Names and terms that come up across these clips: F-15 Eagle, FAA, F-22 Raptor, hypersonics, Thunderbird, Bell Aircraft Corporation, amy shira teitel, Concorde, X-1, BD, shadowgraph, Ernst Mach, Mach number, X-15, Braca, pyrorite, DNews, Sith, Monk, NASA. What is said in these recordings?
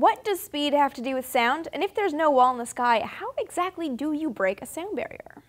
what does speed have to do with sound? And if there's no wall in the sky, how exactly do you break a sound barrier?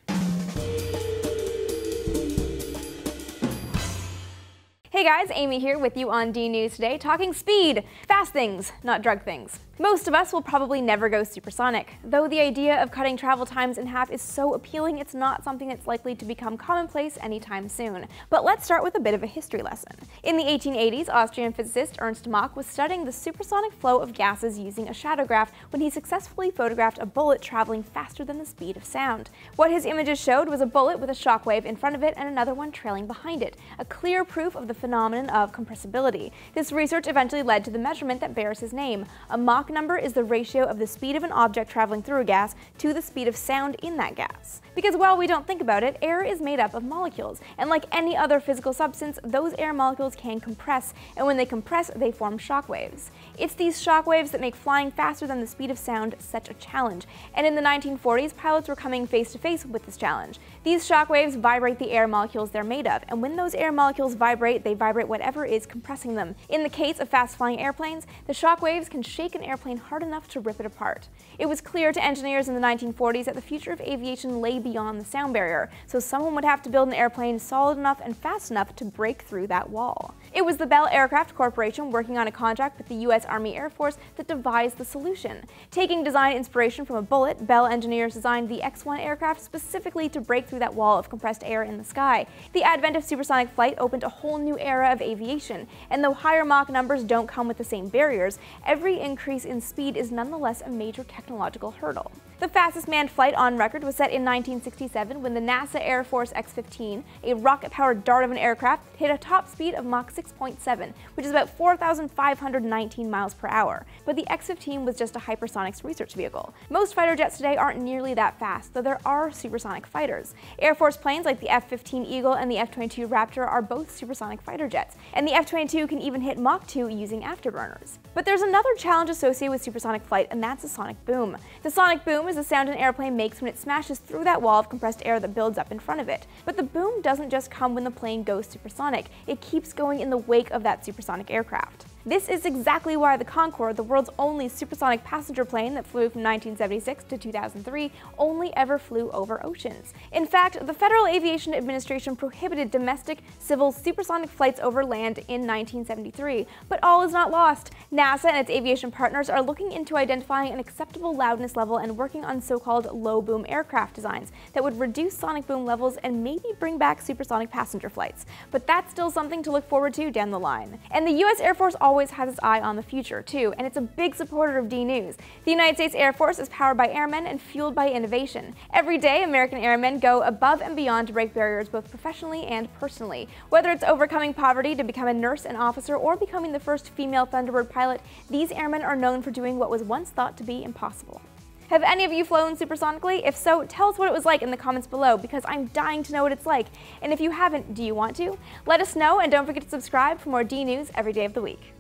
Hey guys, Amy here with you on DNews today, talking speed, fast things, not drug things. Most of us will probably never go supersonic, though the idea of cutting travel times in half is so appealing it's not something that's likely to become commonplace anytime soon. But let's start with a bit of a history lesson. In the 1880s, Austrian physicist Ernst Mach was studying the supersonic flow of gases using a shadowgraph when he successfully photographed a bullet traveling faster than the speed of sound. What his images showed was a bullet with a shockwave in front of it and another one trailing behind it, a clear proof of the phenomenon of compressibility. This research eventually led to the measurement that bears his name. A Mach number is the ratio of the speed of an object traveling through a gas to the speed of sound in that gas. Because while we don't think about it, air is made up of molecules, and like any other physical substance, those air molecules can compress, and when they compress, they form shock waves. It's these shock waves that make flying faster than the speed of sound such a challenge, and in the 1940s, pilots were coming face to face with this challenge. These shock waves vibrate the air molecules they're made of, and when those air molecules vibrate, they vibrate whatever is compressing them. In the case of fast-flying airplanes, the shock waves can shake an airplane hard enough to rip it apart. It was clear to engineers in the 1940s that the future of aviation lay beyond the sound barrier, so someone would have to build an airplane solid enough and fast enough to break through that wall. It was the Bell Aircraft Corporation working on a contract with the U.S. Army Air Force that devised the solution. Taking design inspiration from a bullet, Bell engineers designed the X-1 aircraft specifically to break through that wall of compressed air in the sky. The advent of supersonic flight opened a whole new era of aviation, and though higher Mach numbers don't come with the same barriers, every increase in speed is nonetheless a major technological hurdle. The fastest manned flight on record was set in 1967 when the NASA Air Force X-15, a rocket-powered dart of an aircraft, hit a top speed of Mach 6.7, which is about 4,519 miles per hour. But the X-15 was just a hypersonics research vehicle. Most fighter jets today aren't nearly that fast, though there are supersonic fighters. Air Force planes like the F-15 Eagle and the F-22 Raptor are both supersonic fighter jets, and the F-22 can even hit Mach 2 using afterburners. But there's another challenge associated with supersonic flight, and that's the sonic boom. The sonic boom is the sound an airplane makes when it smashes through that wall of compressed air that builds up in front of it. But the boom doesn't just come when the plane goes supersonic, it keeps going in the wake of that supersonic aircraft. This is exactly why the Concorde, the world's only supersonic passenger plane that flew from 1976 to 2003, only ever flew over oceans. In fact, the Federal Aviation Administration prohibited domestic, civil, supersonic flights over land in 1973. But all is not lost. NASA and its aviation partners are looking into identifying an acceptable loudness level and working on so-called low-boom aircraft designs that would reduce sonic boom levels and maybe bring back supersonic passenger flights. But that's still something to look forward to down the line. And the U.S. Air Force always has its eye on the future, too, and it's a big supporter of DNews. The United States Air Force is powered by airmen and fueled by innovation. Every day, American airmen go above and beyond to break barriers both professionally and personally. Whether it's overcoming poverty to become a nurse and officer or becoming the first female Thunderbird pilot, these airmen are known for doing what was once thought to be impossible. Have any of you flown supersonically? If so, tell us what it was like in the comments below, because I'm dying to know what it's like. And if you haven't, do you want to? Let us know, and don't forget to subscribe for more DNews every day of the week.